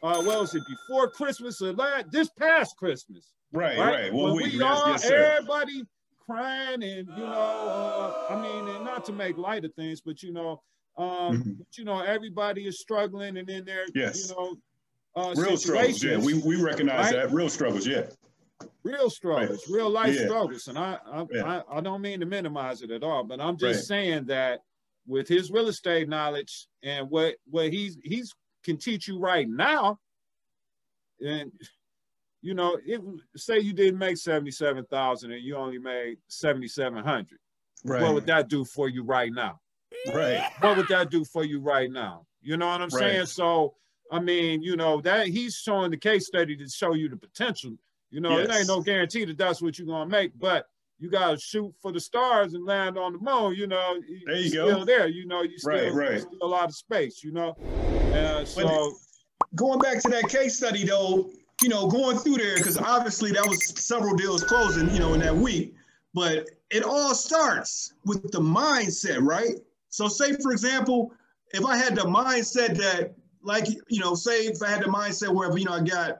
What was it, before Christmas or this past Christmas? Right. Well, we all, everybody crying and, you know, I mean, and not to make light of things, but, you know, but, you know, everybody is struggling and in their, you know, real struggles, We recognize that, real struggles, Real struggles, real life struggles. And I don't mean to minimize it at all, but I'm just saying that with his real estate knowledge and what he's can teach you right now, and you know, it, say you didn't make $77,000 and you only made $7,700. Right. What would that do for you right now? Right. What would that do for you right now? You know what I'm saying? So, I mean, you know, that he's showing the case study to show you the potential. You know, it ain't no guarantee that that's what you're gonna make, but you gotta shoot for the stars and land on the moon. You know, there you go. Still there. You know, you still still a lot of space. You know, so going back to that case study though, you know, going through there because obviously that was several deals closing, you know, in that week. But it all starts with the mindset, right? So, say for example, if I had the mindset that, like, you know, say if I had the mindset where, you know, I got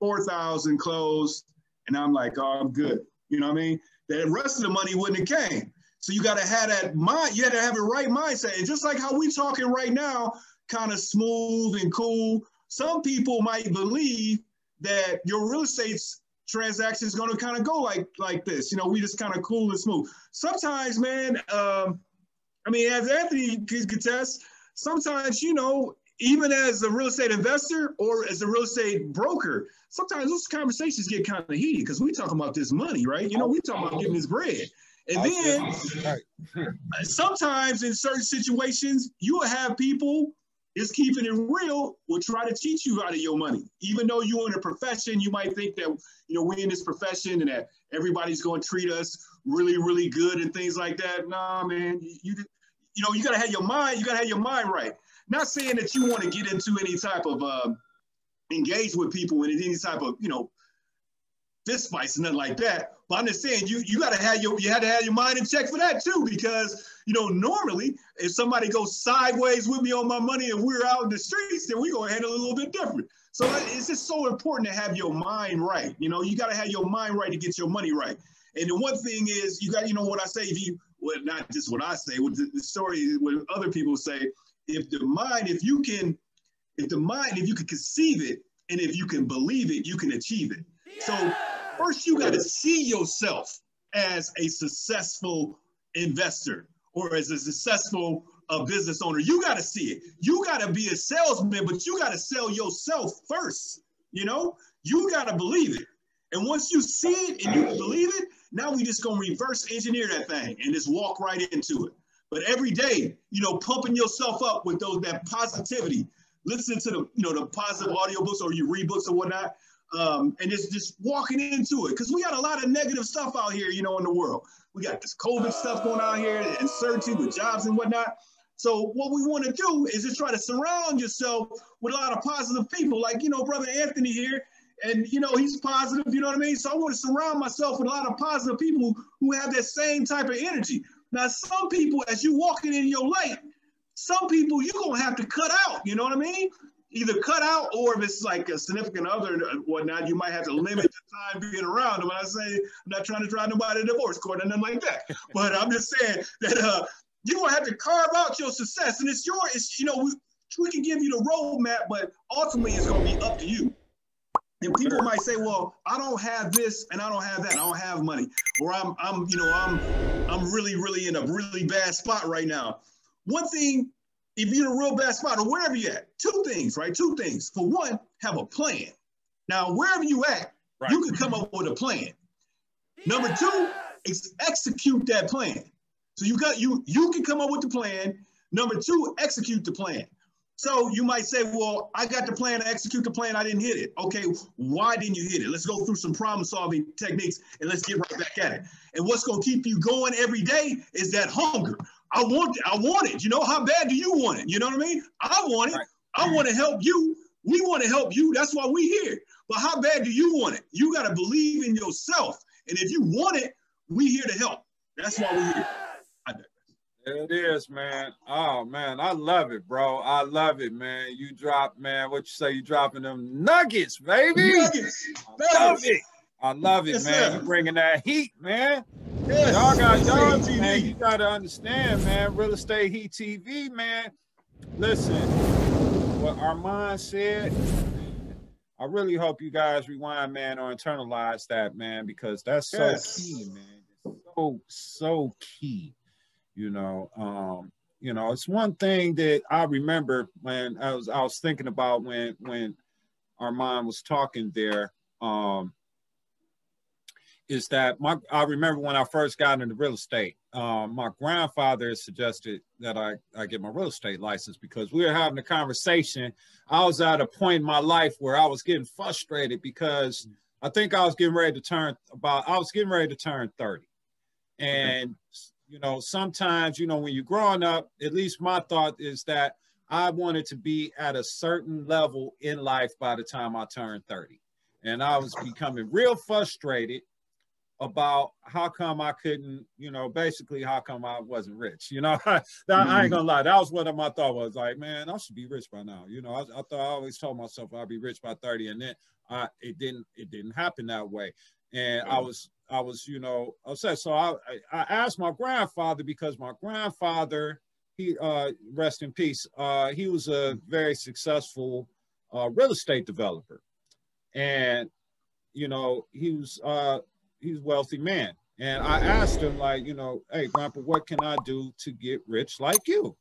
4,000 closed, and I'm like, oh, I'm good. You know what I mean? The rest of the money wouldn't have came. So you got to have that mind. You had to have the right mindset. And just like how we talking right now, kind of smooth and cool. Some people might believe that your real estate transaction is going to kind of go like this. You know, we just kind of cool and smooth. Sometimes, man, I mean, as Anthony could contest, sometimes, you know, even as a real estate investor or as a real estate broker, sometimes those conversations get kind of heated because we talking about this money, right? You know, we talking about getting this bread. And then sometimes in certain situations, you will have people just keeping it real will try to cheat you out of your money. Even though you're in a profession, you might think that, you know, we're in this profession and that everybody's going to treat us really, really good and things like that. Nah, man, you know, you got to have your mind. You got to have your mind right. Not saying that you want to get into any type of engage with people in any type of, you know, fist fights and nothing like that. But I'm just saying you got to have your mind in check for that too, because, you know, normally if somebody goes sideways with me on my money and we're out in the streets, then we're gonna handle it a little bit different. So it's just so important to have your mind right. You know, you got to have your mind right to get your money right. And the one thing is you got, you know what I say, if you, well, not just what I say, what the story, what other people say. If the mind, if you can conceive it, and if you can believe it, you can achieve it. So first you got to see yourself as a successful investor or as a successful business owner. You got to see it. You got to be a salesman, but you got to sell yourself first. You know, you got to believe it. And once you see it and you believe it, now we just going to reverse engineer that thing and just walk right into it. But every day, you know, pumping yourself up with that positivity, listen to the, you know, the positive audiobooks or you read books or whatnot, and just walking into it. Because we got a lot of negative stuff out here, you know, in the world. We got this COVID stuff going on here, the uncertainty with jobs and whatnot. So what we want to do is just try to surround yourself with a lot of positive people, like, you know, Brother Anthony here. And, you know, he's positive, you know what I mean? So I want to surround myself with a lot of positive people who have that same type of energy. Now, some people, as you walking in your light, some people you're going to have to cut out, you know what I mean? Either cut out or if it's like a significant other or whatnot, you might have to limit the time being around them. And I say, I'm not trying to drive nobody to divorce court or nothing like that. But I'm just saying that you're going to have to carve out your success. And it's your, you know, we can give you the roadmap, but ultimately it's going to be up to you. And people might say, well, I don't have this and I don't have that. I don't have money. Or I'm you know, I'm really, really in a really bad spot right now. One thing, if you're in a real bad spot or wherever you're at, two things, right? Two things. For one, have a plan. Now, wherever you at, you can come up with a plan. Number two is execute that plan. So you can come up with the plan. Number two, execute the plan. So you might say, well, I got the plan, I execute the plan, I didn't hit it. Okay, why didn't you hit it? Let's go through some problem solving techniques and let's get right back at it. And what's gonna keep you going every day is that hunger. I want it, you know, how bad do you want it? You know what I mean? I want it, I wanna help you. We wanna help you, that's why we here. But how bad do you want it? You gotta believe in yourself. And if you want it, we here to help. That's why we're here. It is, man. Oh, man, I love it, bro. I love it, man. You drop, man, what you say, you dropping them nuggets, baby. Nuggets. I love it, yes, man. Sir. You bringing that heat, man. Yes. Y'all, man, you got to understand, man, Real Estate Heat TV, man. Listen, what Armond said, I really hope you guys rewind, man, or internalize that, man, because that's so key, man. It's so key. You know, it's one thing that I remember when I was thinking about when Armond was talking there, is that I remember when I first got into real estate, my grandfather suggested that I get my real estate license because we were having a conversation. I was at a point in my life where I was getting frustrated because I think I was getting ready to turn 30. And you know, sometimes, you know, when you're growing up, at least my thought is that I wanted to be at a certain level in life by the time I turned 30. And I was becoming real frustrated about how come I couldn't, you know, basically how come I wasn't rich. You know, I ain't gonna lie, that was what my thought was, like, man, I should be rich by now. You know, I thought, I always told myself I'd be rich by 30, and then it didn't happen that way. And I was, you know, upset. So I asked my grandfather, because my grandfather, he, rest in peace, he was a very successful real estate developer. And, you know, he's a wealthy man. And I asked him, like, you know, hey, Grandpa, what can I do to get rich like you?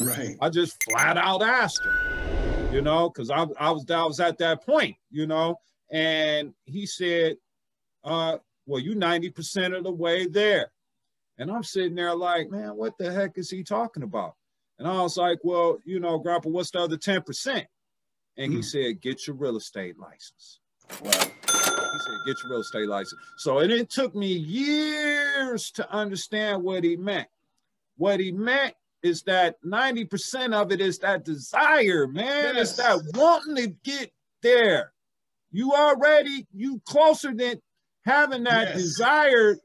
Right. I just flat out asked him, you know, because I was at that point, you know, and he said, well, you 90% of the way there. And I'm sitting there like, man, what the heck is he talking about? And I was like, well, you know, Grandpa, what's the other 10%? And he said, get your real estate license. Well, he said, get your real estate license. So it took me years to understand what he meant. What he meant is that 90% of it is that desire, man. Yes. It's that wanting to get there. You closer than having that desire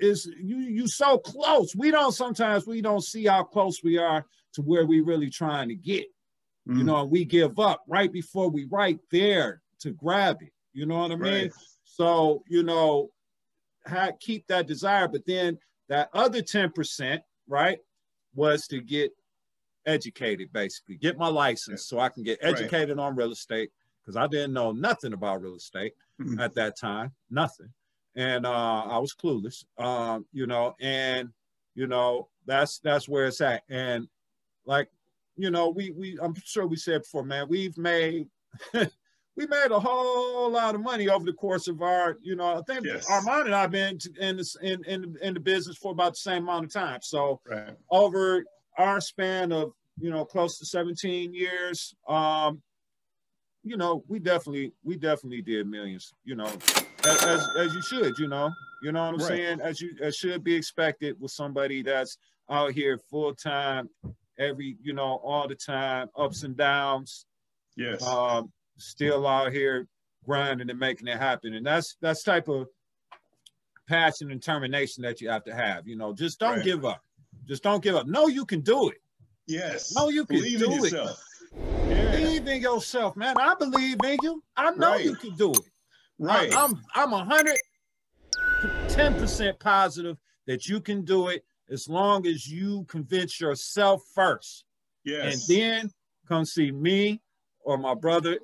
is you so close. Sometimes we don't see how close we are to where we really trying to get. You know, we give up right before we right there to grab it. You know what I mean? So, you know, keep that desire, but then that other 10%, right, was to get educated, basically. Get my license so I can get educated on real estate, because I didn't know nothing about real estate at that time, nothing. And I was clueless, you know, and, you know, that's where it's at. And like, you know, I'm sure we said before, man, we made a whole lot of money over the course of our, you know, I think Armond and I have been in the business for about the same amount of time. So over our span of, you know, close to 17 years, you know, we definitely did millions, you know, as you should, you know what I'm saying? As should be expected with somebody that's out here full time, you know, all the time, ups and downs. Yes. Still out here grinding and making it happen. And that's type of passion and determination that you have to have, you know, just don't give up. Just don't give up. No, you can do it. Yes. No, you can do it. Believe in yourself, man. I believe in you. I know you can do it. Right. I'm 110% positive that you can do it as long as you convince yourself first. Yes. And then come see me or my brother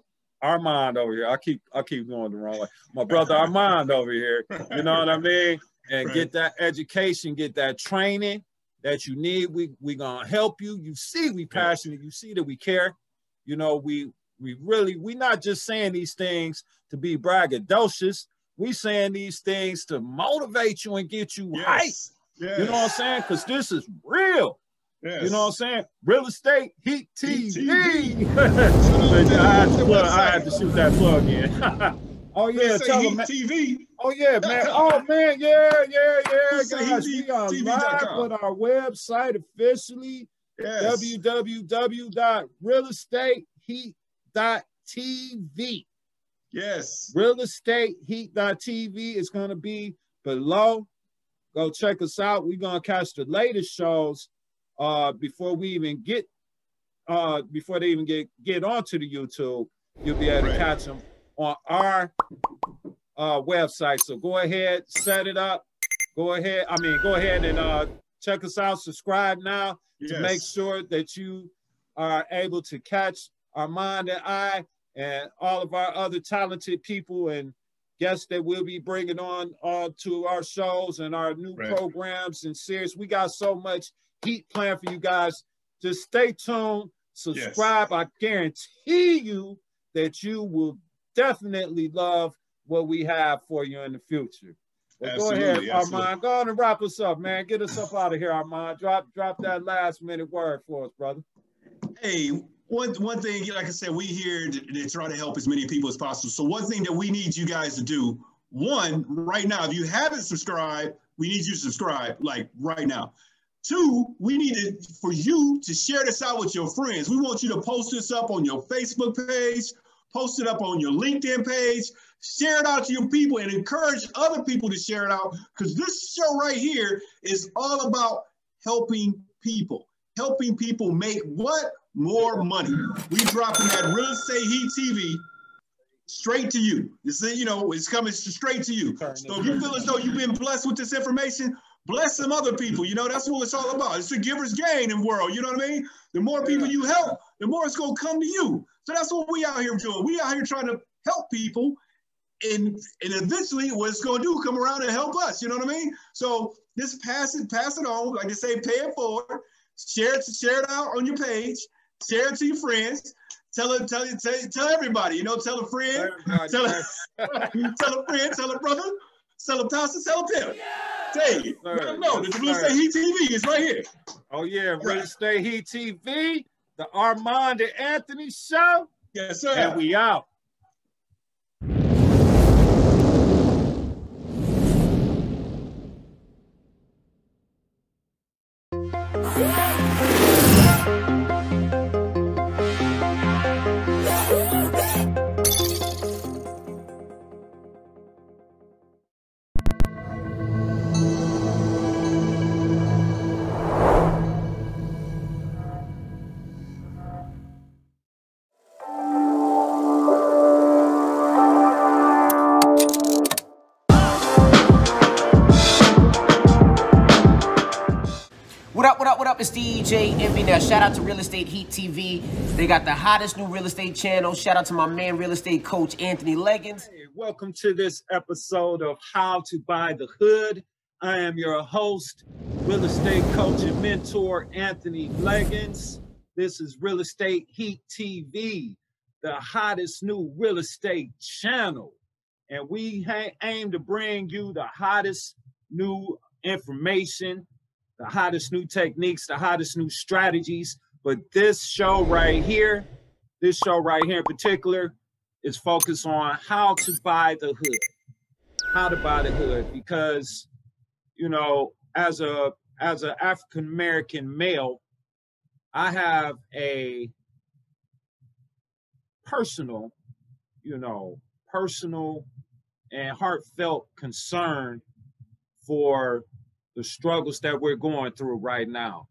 Armond over here. I keep going the wrong way. My brother Armond over here. You know what I mean? And get that education, get that training that you need. We gonna help you. You see we passionate. You see that we care. You know, we're not just saying these things to be braggadocious. We saying these things to motivate you and get you hyped. You know what I'm saying? Because this is real. Yes. You know what I'm saying? Real Estate Heat TV. I had to shoot that plug in. Oh yeah, tell Heat TV. Oh yeah, man. Oh man, yeah. Guys, we are live with our website officially. Yes. www.realestateheat.tv. Yes. Realestateheat.tv is going to be below. Go check us out. We're going to catch the latest shows before they even get onto the YouTube. You'll be able to catch them on our website. So go ahead, set it up. Go ahead and check us out. Subscribe now to make sure that you are able to catch Armond and I and all of our other talented people and guests that we'll be bringing on to our shows and our new programs and series. We got so much heat planned for you guys. Just stay tuned, subscribe. Yes. I guarantee you that you will definitely love what we have for you in the future. Well, go ahead, Armond. Go on and wrap us up, man. Get us up out of here, Armond. Drop that last minute word for us, brother. Hey. One thing, like I said, we here to try to help as many people as possible. So one thing that we need you guys to do, one, right now, if you haven't subscribed, we need you to subscribe, like right now. Two, we need it for you to share this out with your friends. We want you to post this up on your Facebook page, post it up on your LinkedIn page, share it out to your people and encourage other people to share it out, because this show right here is all about helping people make what? More money. We dropping that Real Estate Heat TV straight to you. It's, you know, it's coming straight to you. So if you feel as though you've been blessed with this information, bless some other people. You know, that's what it's all about. It's a giver's gain in the world. You know what I mean? The more people you help, the more it's going to come to you. So that's what we out here doing. We out here trying to help people, and eventually what it's going to do, come around and help us. You know what I mean? So just pass it on. Like I say, pay it forward. Share it out on your page. Share it to your friends. Tell everybody. You know, tell a friend. Tell a friend. Tell a brother. Tell a pastor. Tell a parent. Hey, no, the Real Estate Heat TV is right here. Oh yeah, Real Estate Heat TV, the Armond and Anthony Show. Yes, sir. And we out. It's DJ Envy. Now shout out to Real Estate Heat TV. They got the hottest new real estate channel. Shout out to my man, real estate coach Anthony Legins. Hey, welcome to this episode of How to Buy the Hood. I am your host, real estate coach and mentor Anthony Legins. This is Real Estate Heat TV, the hottest new real estate channel, and we aim to bring you the hottest new information, the hottest new techniques, the hottest new strategies. But this show right here in particular is focused on how to buy the hood. How to buy the hood, because, you know, as an African-American male, I have a personal, you know, and heartfelt concern for the struggles that we're going through right now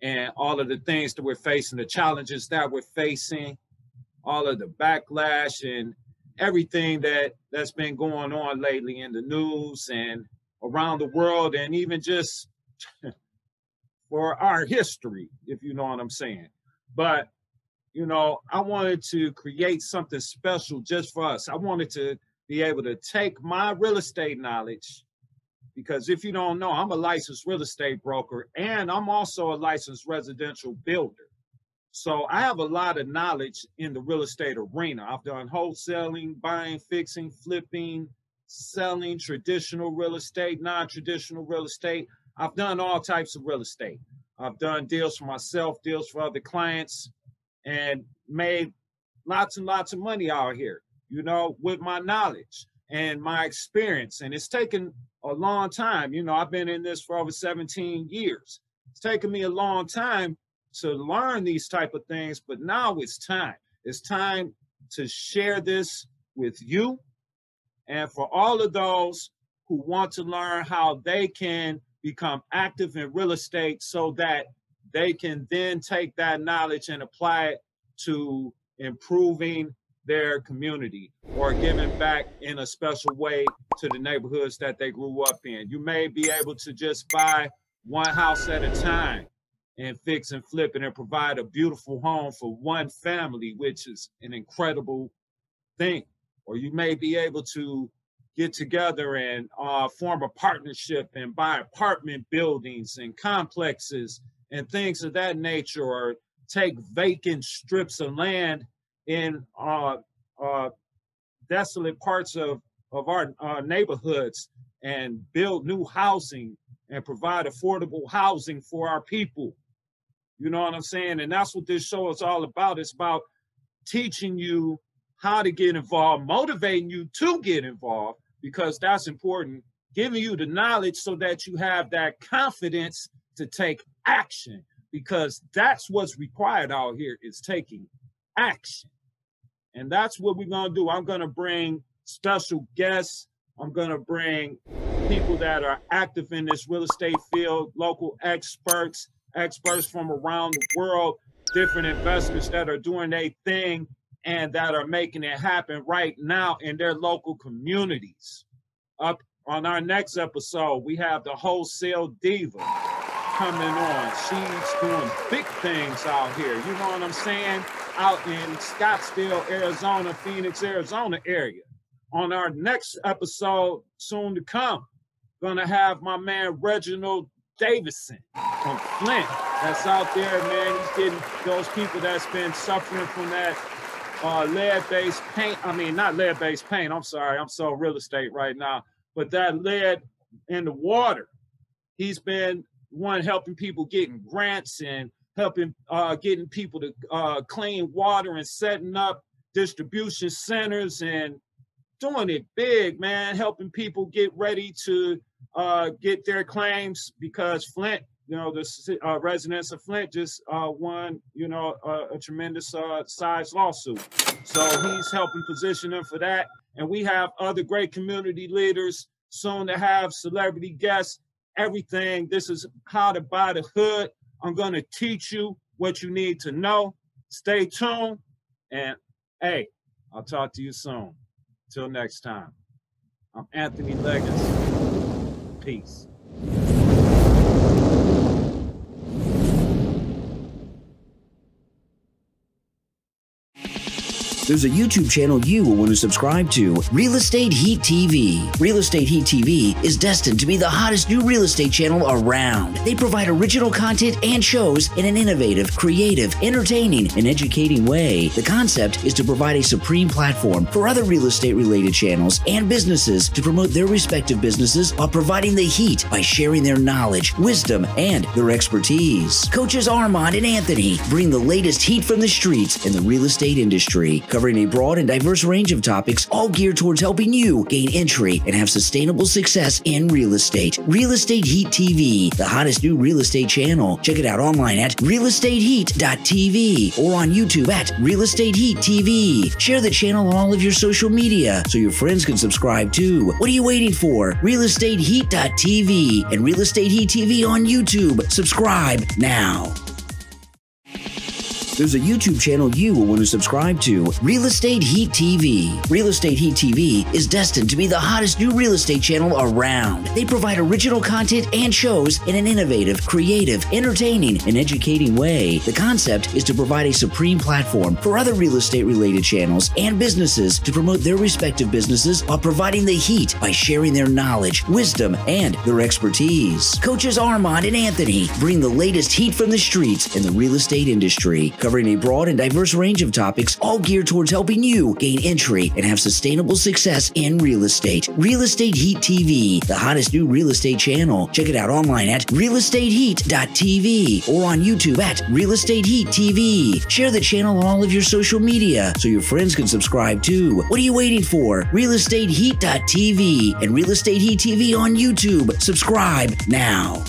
and all of the things that we're facing, the challenges that we're facing, all of the backlash and everything that's been going on lately in the news and around the world, and even just for our history, if you know what I'm saying. But, you know, I wanted to create something special just for us. I wanted to be able to take my real estate knowledge, because if you don't know, I'm a licensed real estate broker, and I'm also a licensed residential builder. So I have a lot of knowledge in the real estate arena. I've done wholesaling, buying, fixing, flipping, selling, traditional real estate, non-traditional real estate. I've done all types of real estate. I've done deals for myself, deals for other clients, and made lots and lots of money out here, you know, with my knowledge and my experience. And it's taken a long time. You know, I've been in this for over 17 years. It's taken me a long time to learn these type of things, but now it's time. It's time to share this with you and for all of those who want to learn how they can become active in real estate so that they can then take that knowledge and apply it to improving their community or giving back in a special way to the neighborhoods that they grew up in. You may be able to just buy one house at a time and fix and flip it and provide a beautiful home for one family, which is an incredible thing. Or you may be able to get together and form a partnership and buy apartment buildings and complexes and things of that nature, or take vacant strips of land in desolate parts of our neighborhoods and build new housing and provide affordable housing for our people. You know what I'm saying? And that's what this show is all about. It's about teaching you how to get involved, motivating you to get involved, because that's important, giving you the knowledge so that you have that confidence to take action, because that's what's required out here is taking action. And that's what we're going to do. I'm going to bring special guests. I'm going to bring people that are active in this real estate field, local experts, experts from around the world, different investors that are doing their thing and that are making it happen right now in their local communities. Up on our next episode, we have the Wholesale Diva coming on. She's doing big things out here. You know what I'm saying? Out in Scottsdale, Arizona, Phoenix, Arizona area. On our next episode, soon to come, gonna have my man Reginald Davidson from Flint. That's out there, man. He's getting those people that's been suffering from that lead-based paint. I mean, not lead-based paint. I'm sorry. I'm so real estate right now. But that lead in the water. He's been one helping people getting grants and helping getting people to clean water and setting up distribution centers and doing it big, man, helping people get ready to get their claims, because Flint, you know, the residents of Flint just won, you know, a tremendous size lawsuit. So he's helping position them for that. And we have other great community leaders, soon to have celebrity guests, everything. This is How to Buy the Hood. I'm going to teach you what you need to know. Stay tuned. And, hey, I'll talk to you soon. Till next time, I'm Anthony Legins. Peace. There's a YouTube channel you will want to subscribe to, Real Estate Heat TV. Real Estate Heat TV is destined to be the hottest new real estate channel around. They provide original content and shows in an innovative, creative, entertaining, and educating way. The concept is to provide a supreme platform for other real estate-related channels and businesses to promote their respective businesses while providing the heat by sharing their knowledge, wisdom, and their expertise. Coaches Armond and Anthony bring the latest heat from the streets in the real estate industry, covering a broad and diverse range of topics, all geared towards helping you gain entry and have sustainable success in real estate. Real Estate Heat TV, the hottest new real estate channel. Check it out online at realestateheat.tv or on YouTube at Real Estate Heat TV. Share the channel on all of your social media so your friends can subscribe too. What are you waiting for? realestateheat.tv and Real Estate Heat TV on YouTube. Subscribe now. There's a YouTube channel you will want to subscribe to, Real Estate Heat TV. Real Estate Heat TV is destined to be the hottest new real estate channel around. They provide original content and shows in an innovative, creative, entertaining, and educating way. The concept is to provide a supreme platform for other real estate-related channels and businesses to promote their respective businesses while providing the heat by sharing their knowledge, wisdom, and their expertise. Coaches Armond and Anthony bring the latest heat from the streets in the real estate industry, covering a broad and diverse range of topics, all geared towards helping you gain entry and have sustainable success in real estate. Real Estate Heat TV, the hottest new real estate channel. Check it out online at realestateheat.tv or on YouTube at Real Estate Heat TV. Share the channel on all of your social media so your friends can subscribe too. What are you waiting for? realestateheat.tv and Real Estate Heat TV on YouTube. Subscribe now.